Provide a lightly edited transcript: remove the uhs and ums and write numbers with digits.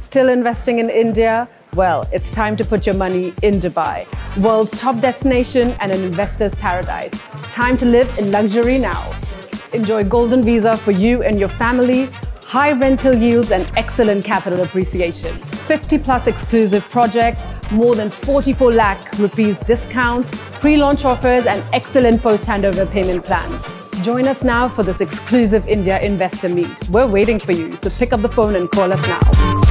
Still investing in India? Well, it's time to put your money in Dubai, world's top destination and an investor's paradise. Time to live in luxury now. Enjoy golden visa for you and your family, high rental yields and excellent capital appreciation. 50+ exclusive projects, more than 44 lakh rupees discounts, pre-launch offers and excellent post-handover payment plans. Join us now for this exclusive India Investor Meet. We're waiting for you, so pick up the phone and call us now.